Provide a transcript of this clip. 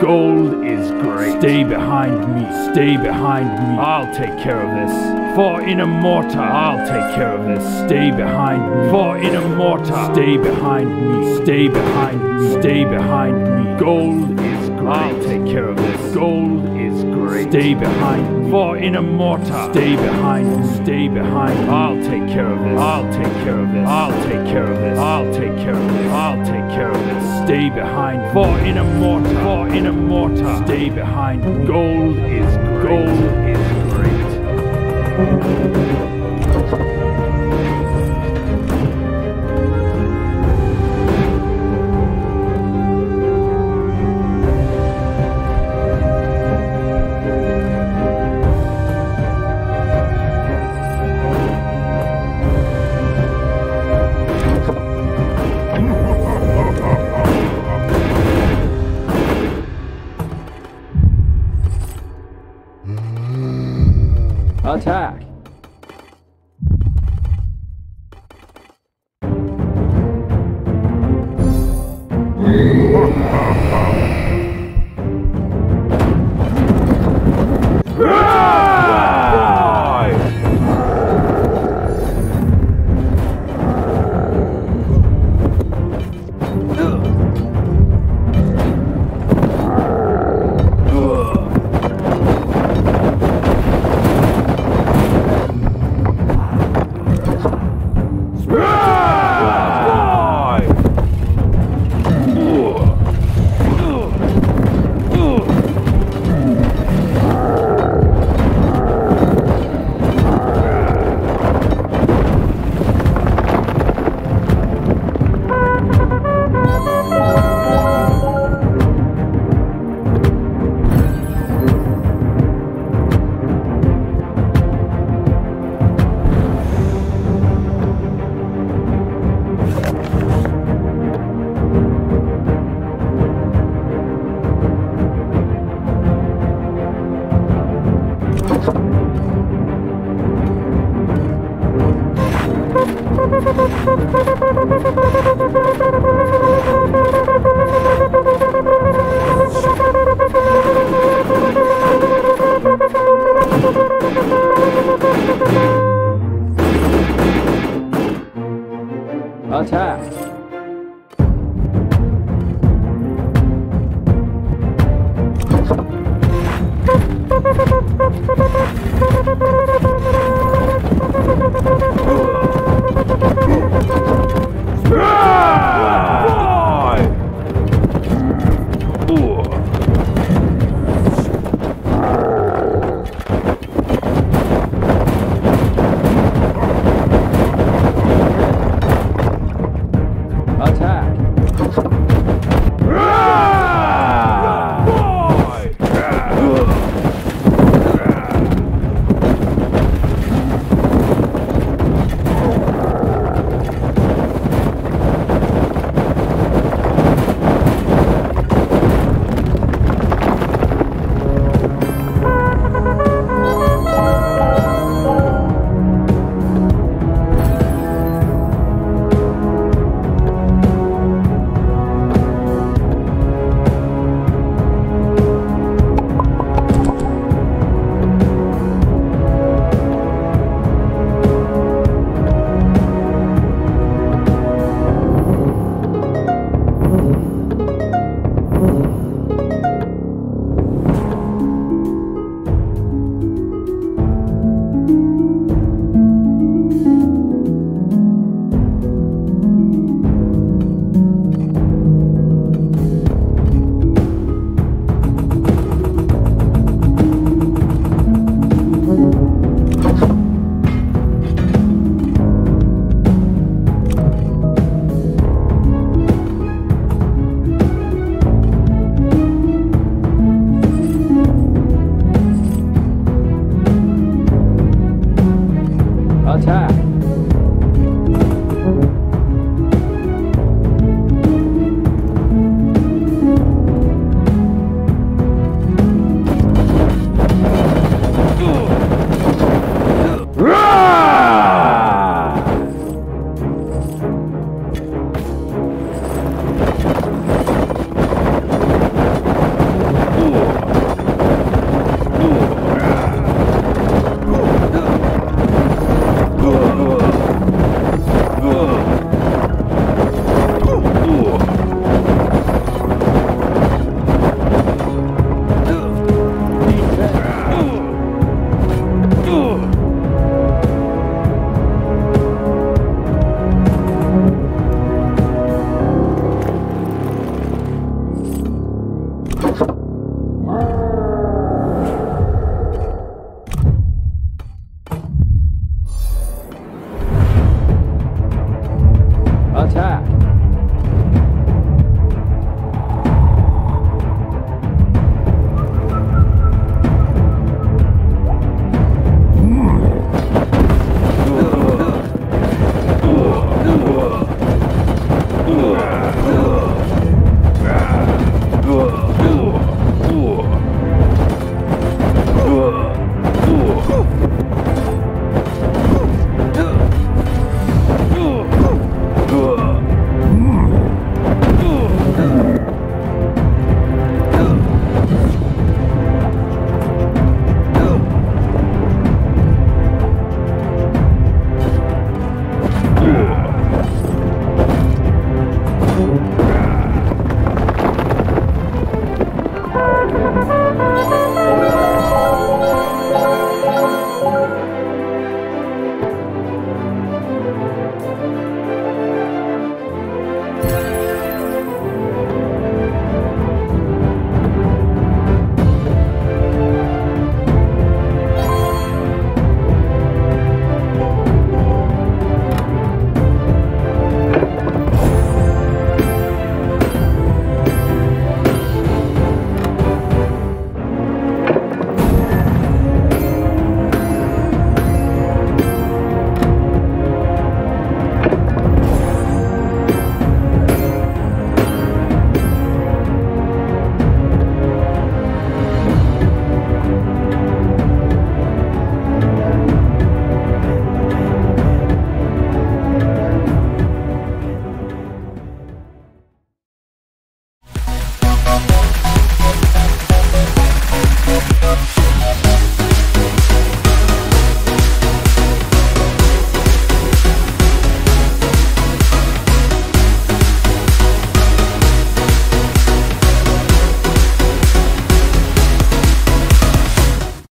Gold is great. Stay behind me. Stay behind me. I'll take care of this. For in a mortar, I'll take care of this. Stay behind me. For in a mortar. Stay behind me. Stay behind me. Stay behind me. Gold is great. I'll take care of this. Gold is great. Stay behind me. For in a mortar. Stay behind me. Stay behind me. I'll take care of this. I'll take care of this. I'll take care of this. I'll take care of this. I'll take care of this. Stay behind, for in a mortar, for in a mortar. Stay behind, gold is great. Gold is attack. Attack.